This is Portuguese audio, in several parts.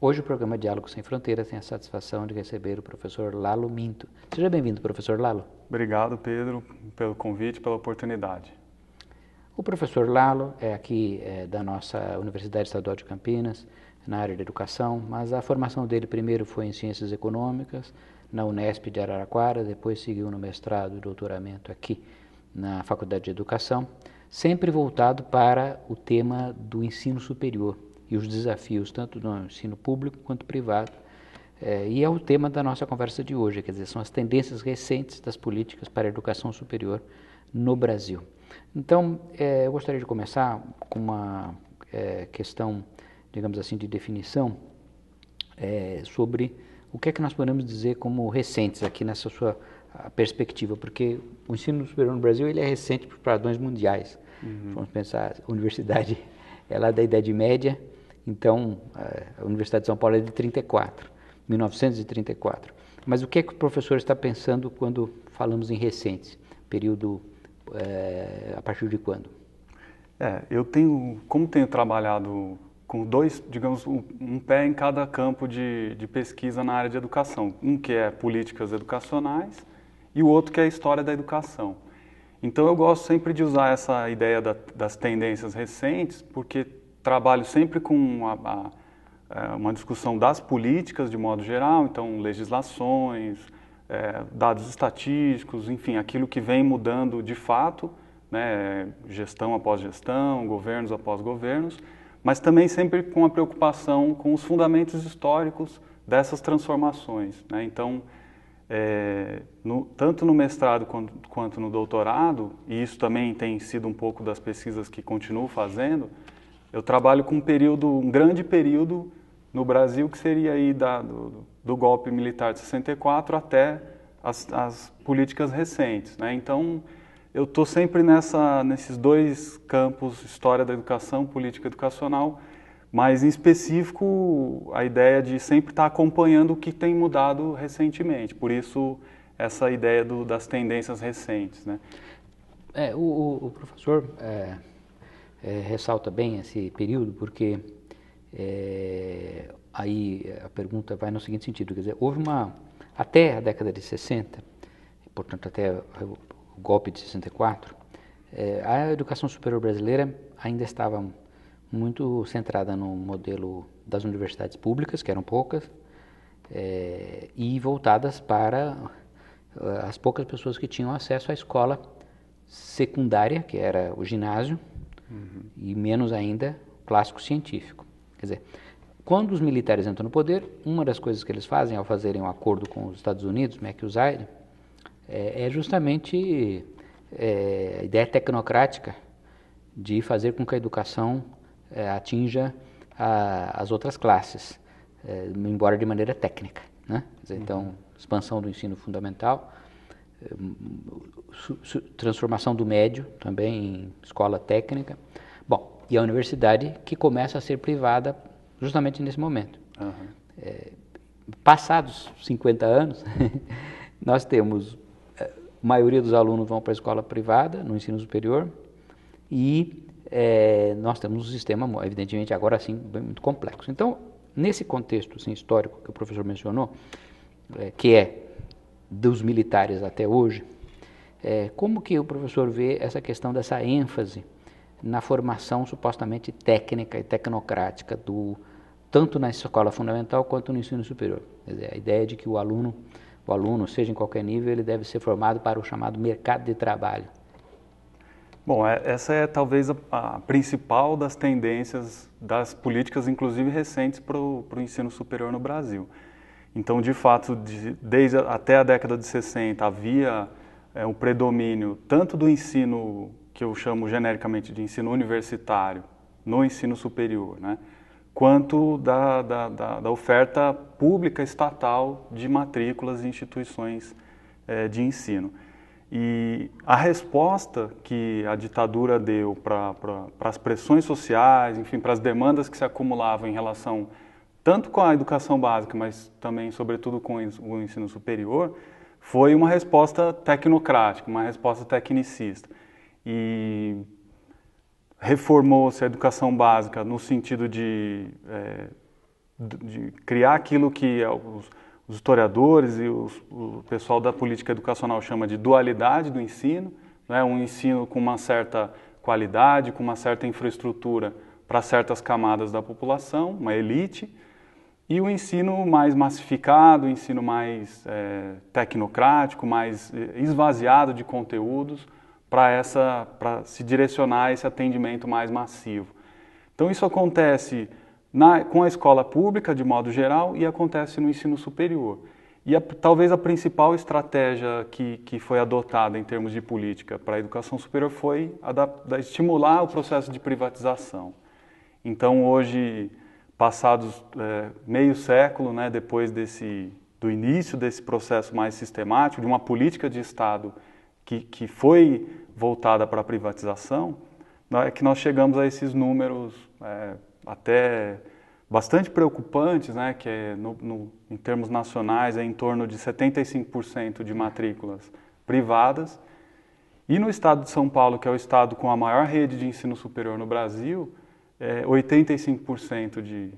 Hoje o programa Diálogo Sem Fronteira tem a satisfação de receber o professor Lalo Minto. Seja bem-vindo, professor Lalo. Obrigado, Pedro, pelo convite, pela oportunidade. O professor Lalo é aqui da nossa Universidade Estadual de Campinas, na área de educação, mas a formação dele primeiro foi em ciências econômicas, na Unesp de Araraquara, depois seguiu no mestrado e doutoramento aqui na Faculdade de Educação, sempre voltado para o tema do ensino superior e os desafios tanto do ensino público quanto privado, e é o tema da nossa conversa de hoje, quer dizer, são as tendências recentes das políticas para a educação superior no Brasil. Então, eu gostaria de começar com uma questão, digamos assim, de definição sobre o que é que nós podemos dizer como recentes aqui nessa sua perspectiva, porque o ensino superior no Brasil ele é recente para os padrões mundiais. Uhum. Vamos pensar, a universidade é lá da Idade Média, então a Universidade de São Paulo é de 1934. Mas o que é que o professor está pensando quando falamos em recentes? Período a partir de quando? Como tenho trabalhado com dois, digamos, um pé em cada campo de pesquisa na área de educação. Um que é políticas educacionais e o outro que é a história da educação. Então eu gosto sempre de usar essa ideia das tendências recentes, porque trabalho sempre com uma discussão das políticas de modo geral, então legislações, dados estatísticos, enfim, aquilo que vem mudando de fato, né, gestão após gestão, governos após governos, mas também sempre com a preocupação com os fundamentos históricos dessas transformações, né? Então, tanto no mestrado quanto no doutorado, e isso também tem sido um pouco das pesquisas que continuo fazendo, eu trabalho com um grande período no Brasil, que seria aí do golpe militar de 64 até as políticas recentes, né? Então, eu estou sempre nesses dois campos, história da educação, política educacional, mas em específico a ideia de sempre estar acompanhando o que tem mudado recentemente, por isso essa ideia das tendências recentes, né? O professor ressalta bem esse período porque aí a pergunta vai no seguinte sentido, quer dizer, até a década de 60, portanto até o golpe de 64, a educação superior brasileira ainda estava muito centrada no modelo das universidades públicas, que eram poucas, e voltadas para as poucas pessoas que tinham acesso à escola secundária, que era o ginásio, uhum, e menos ainda o clássico científico. Quer dizer, quando os militares entram no poder, uma das coisas que eles fazem ao fazerem um acordo com os Estados Unidos, Mac-Usaid, é justamente a ideia tecnocrática de fazer com que a educação atinja as outras classes, embora de maneira técnica, né? Então, expansão do ensino fundamental, transformação do médio também em escola técnica. Bom, e a universidade que começa a ser privada justamente nesse momento. Uhum. Passados 50 anos, nós temos... A maioria dos alunos vão para a escola privada, no ensino superior, e nós temos um sistema, evidentemente, agora sim, muito complexo. Então, nesse contexto assim, histórico que o professor mencionou, que é dos militares até hoje, como que o professor vê essa questão dessa ênfase na formação supostamente técnica e tecnocrática, tanto na escola fundamental quanto no ensino superior? Quer dizer, a ideia de que o aluno, seja em qualquer nível, ele deve ser formado para o chamado mercado de trabalho. Bom, essa é talvez a principal das tendências das políticas, inclusive recentes, para o ensino superior no Brasil. Então, de fato, até a década de 60 havia um predomínio tanto do ensino, que eu chamo genericamente de ensino universitário, no ensino superior, né, quanto da oferta pública estatal de matrículas e instituições de ensino. E a resposta que a ditadura deu para as pressões sociais, enfim, para as demandas que se acumulavam em relação tanto com a educação básica, mas também, sobretudo, com o ensino superior, foi uma resposta tecnocrática, uma resposta tecnicista. E reformou-se a educação básica no sentido de de criar aquilo que os historiadores e o pessoal da política educacional chama de dualidade do ensino, né? Um ensino com uma certa qualidade, com uma certa infraestrutura para certas camadas da população, uma elite, e o ensino mais massificado, o ensino mais tecnocrático, mais esvaziado de conteúdos para se direcionar a esse atendimento mais massivo. Então isso acontece com a escola pública, de modo geral, e acontece no ensino superior. E talvez a principal estratégia que foi adotada em termos de política para a educação superior foi estimular o processo de privatização. Então hoje, passados meio século, né, depois do início desse processo mais sistemático, de uma política de Estado que foi voltada para a privatização, é que nós chegamos a esses números até bastante preocupantes, né, que é em termos nacionais é em torno de 75% de matrículas privadas. E no estado de São Paulo, que é o estado com a maior rede de ensino superior no Brasil, 85% de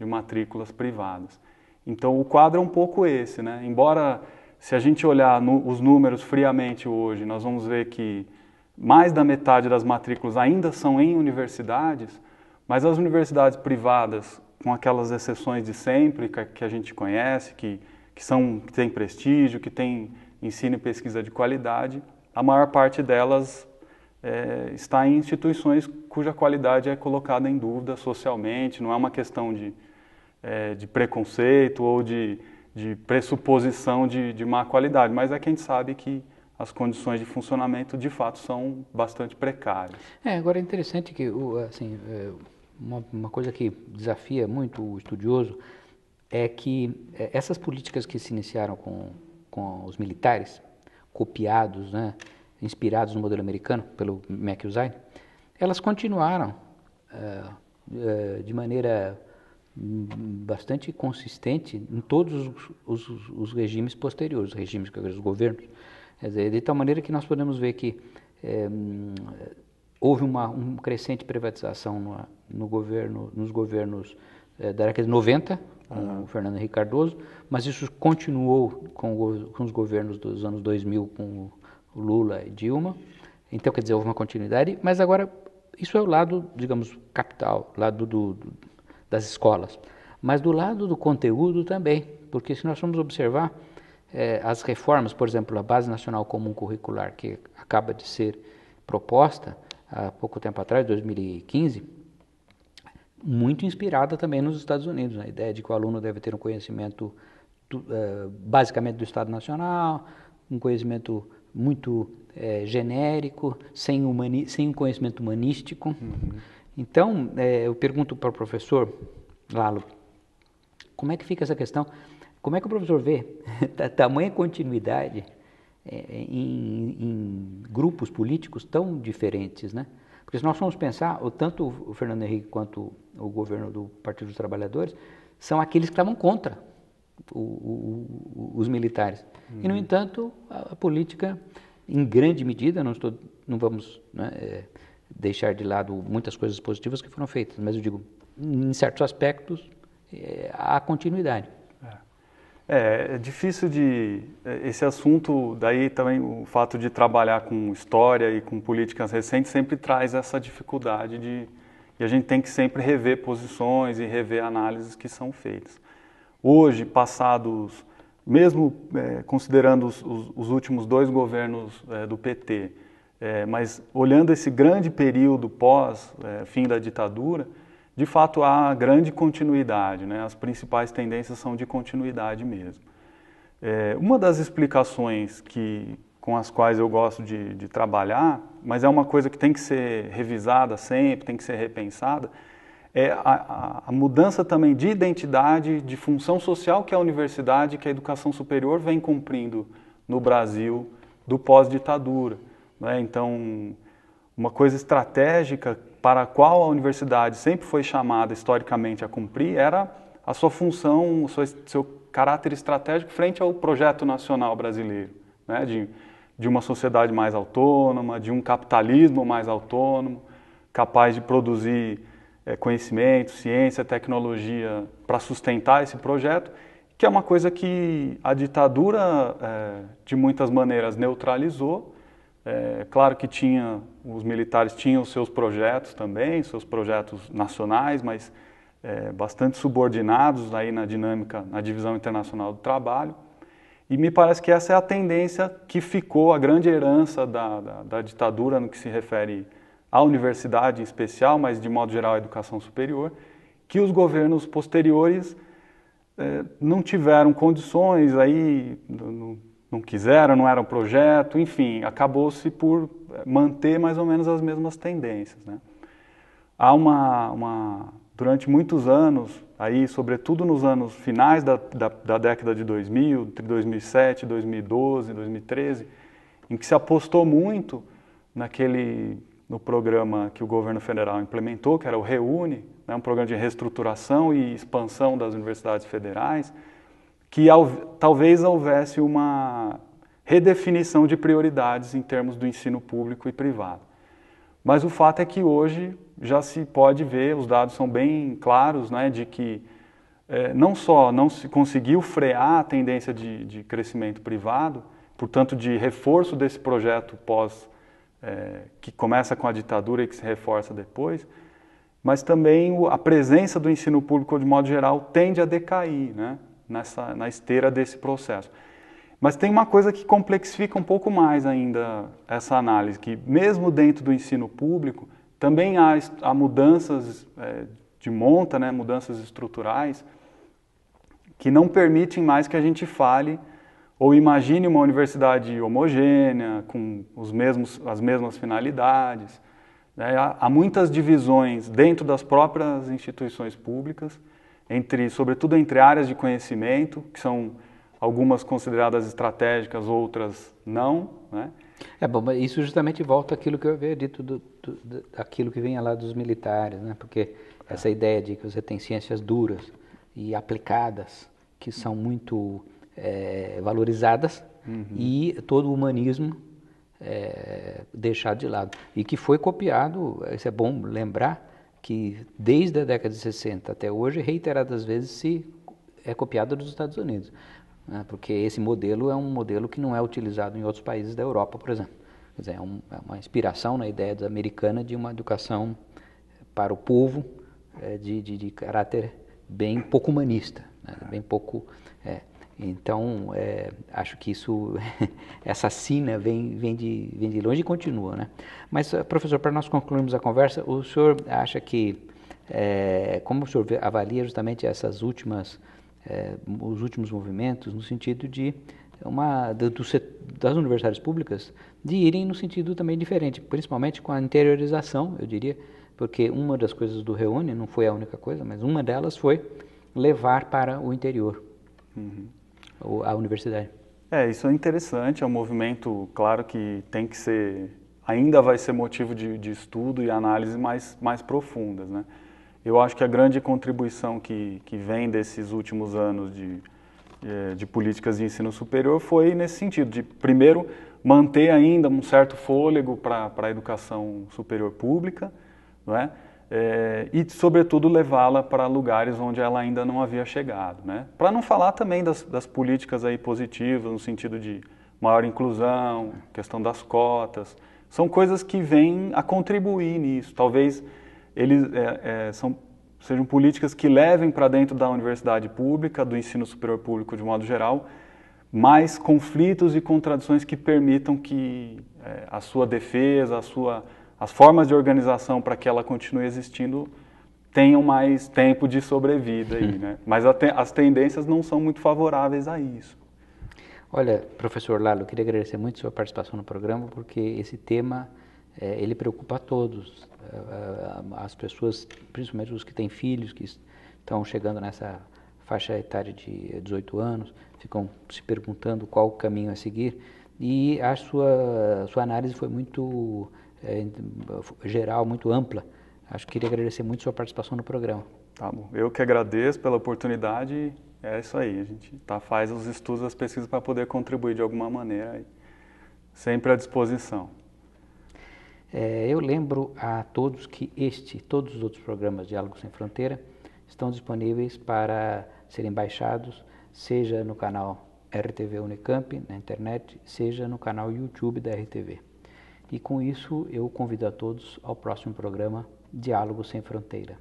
matrículas privadas. Então o quadro é um pouco esse, né? Embora, se a gente olhar os números friamente hoje, nós vamos ver que mais da metade das matrículas ainda são em universidades, mas as universidades privadas, com aquelas exceções de sempre que a gente conhece, que têm prestígio, que têm ensino e pesquisa de qualidade, a maior parte delas está em instituições cuja qualidade é colocada em dúvida socialmente, não é uma questão de preconceito ou de pressuposição de má qualidade, mas é que a gente sabe que as condições de funcionamento, de fato, são bastante precárias. Agora é interessante que, assim, uma coisa que desafia muito o estudioso é que essas políticas que se iniciaram com os militares, copiados, né, inspirados no modelo americano, pelo McIntyre, elas continuaram de maneira bastante consistente em todos os regimes posteriores, os regimes que os governos, quer dizer, de tal maneira que nós podemos ver que houve um crescente privatização nos governos da década de 90, com o Fernando Henrique Cardoso, mas isso continuou com os governos dos anos 2000, com o Lula e Dilma. Então, quer dizer, houve uma continuidade, mas agora isso é o lado, digamos, capital, lado das escolas, mas do lado do conteúdo também, porque se nós formos observar, as reformas, por exemplo, a Base Nacional Comum Curricular, que acaba de ser proposta há pouco tempo atrás, 2015, muito inspirada também nos Estados Unidos, a ideia de que o aluno deve ter um conhecimento basicamente do Estado Nacional, um conhecimento muito genérico, sem um conhecimento humanístico. Uhum. Então, eu pergunto para o professor Lalo, como é que fica essa questão? Como é que o professor vê tamanha continuidade em grupos políticos tão diferentes, né? Porque se nós formos pensar, tanto o Fernando Henrique quanto o governo do Partido dos Trabalhadores são aqueles que estavam contra os militares. E, no entanto, a política, em grande medida, não vamos deixar de lado muitas coisas positivas que foram feitas, mas eu digo, em certos aspectos, há continuidade. É difícil esse assunto, daí também o fato de trabalhar com história e com políticas recentes sempre traz essa dificuldade e a gente tem que sempre rever posições e rever análises que são feitas. Hoje, passados, mesmo considerando os últimos dois governos do PT, mas olhando esse grande período pós fim da ditadura, de fato, há grande continuidade, né? As principais tendências são de continuidade mesmo. Uma das explicações com as quais eu gosto de trabalhar, mas é uma coisa que tem que ser revisada sempre, tem que ser repensada, é a mudança também de identidade, de função social que a universidade, que a educação superior vem cumprindo no Brasil do pós-ditadura, né? Então, uma coisa estratégica para a qual a universidade sempre foi chamada historicamente a cumprir era a sua função, o seu caráter estratégico frente ao projeto nacional brasileiro, né? De uma sociedade mais autônoma, de um capitalismo mais autônomo, capaz de produzir conhecimento, ciência, tecnologia para sustentar esse projeto, que é uma coisa que a ditadura, de muitas maneiras, neutralizou. Claro que os militares tinham seus projetos também, seus projetos nacionais, mas bastante subordinados aí na dinâmica, na divisão internacional do trabalho. E me parece que essa é a tendência que ficou, a grande herança da ditadura no que se refere à universidade em especial, mas de modo geral à educação superior, que os governos posteriores não tiveram condições, aí não quiseram, não era um projeto, enfim, acabou-se por manter mais ou menos as mesmas tendências, né? Há durante muitos anos, aí, sobretudo nos anos finais da década de 2000, entre 2007, 2012, 2013, em que se apostou muito no programa que o governo federal implementou, que era o ReUni, né, um programa de reestruturação e expansão das universidades federais, que talvez houvesse uma redefinição de prioridades em termos do ensino público e privado. Mas o fato é que hoje já se pode ver, os dados são bem claros, né, de que não só não se conseguiu frear a tendência de crescimento privado, portanto de reforço desse projeto que começa com a ditadura e que se reforça depois, mas também a presença do ensino público de modo geral tende a decair, né, na esteira desse processo. Mas tem uma coisa que complexifica um pouco mais ainda essa análise, que mesmo dentro do ensino público também há mudanças de monta, né, mudanças estruturais, que não permitem mais que a gente fale ou imagine uma universidade homogênea, com as mesmas finalidades, né? Há muitas divisões dentro das próprias instituições públicas, sobretudo entre áreas de conhecimento, que são algumas consideradas estratégicas, outras não, né? Bom, mas isso justamente volta àquilo que eu havia dito, aquilo que vinha lá dos militares, né? Porque essa ideia de que você tem ciências duras e aplicadas, que são muito valorizadas, e todo o humanismo deixado de lado. E que foi copiado, isso é bom lembrar, que desde a década de 60 até hoje, reiteradas vezes, se é copiado dos Estados Unidos. Porque esse modelo é um modelo que não é utilizado em outros países da Europa, por exemplo. Quer dizer, é uma inspiração na ideia americana de uma educação para o povo de caráter bem pouco humanista, né? Bem pouco. Então, acho que isso, essa sina vem de longe e continua, né? Mas, professor, para nós concluirmos a conversa, o senhor acha que, como o senhor avalia justamente essas últimas os últimos movimentos no sentido de das universidades públicas de irem no sentido também diferente, principalmente com a interiorização, eu diria, porque uma das coisas do ReUni, não foi a única coisa, mas uma delas foi levar para o interior a universidade. Isso é interessante, é um movimento, claro que tem que ser, ainda vai ser motivo de estudo e análise mais profundas, né? Eu acho que a grande contribuição que vem desses últimos anos de políticas de ensino superior foi nesse sentido, de primeiro manter ainda um certo fôlego para a educação superior pública, não é? E sobretudo levá-la para lugares onde ela ainda não havia chegado, né? Para não falar também das políticas aí positivas, no sentido de maior inclusão, questão das cotas, são coisas que vêm a contribuir nisso, talvez sejam políticas que levem para dentro da universidade pública, do ensino superior público de modo geral, mais conflitos e contradições que permitam que a sua defesa, as formas de organização para que ela continue existindo tenham mais tempo de sobrevida aí, né? Mas as tendências não são muito favoráveis a isso. Olha, professor Lalo, eu queria agradecer muito a sua participação no programa, porque esse tema ele preocupa a todos, as pessoas, principalmente os que têm filhos, que estão chegando nessa faixa etária de 18 anos, ficam se perguntando qual o caminho a seguir, e a sua análise foi muito geral, muito ampla. Acho que queria agradecer muito a sua participação no programa. Tá bom. Eu que agradeço pela oportunidade, é isso aí, a gente faz os estudos, as pesquisas para poder contribuir de alguma maneira, sempre à disposição. Eu lembro a todos que este e todos os outros programas Diálogo Sem Fronteira estão disponíveis para serem baixados, seja no canal RTV Unicamp, na internet, seja no canal YouTube da RTV. E com isso eu convido a todos ao próximo programa Diálogo Sem Fronteira.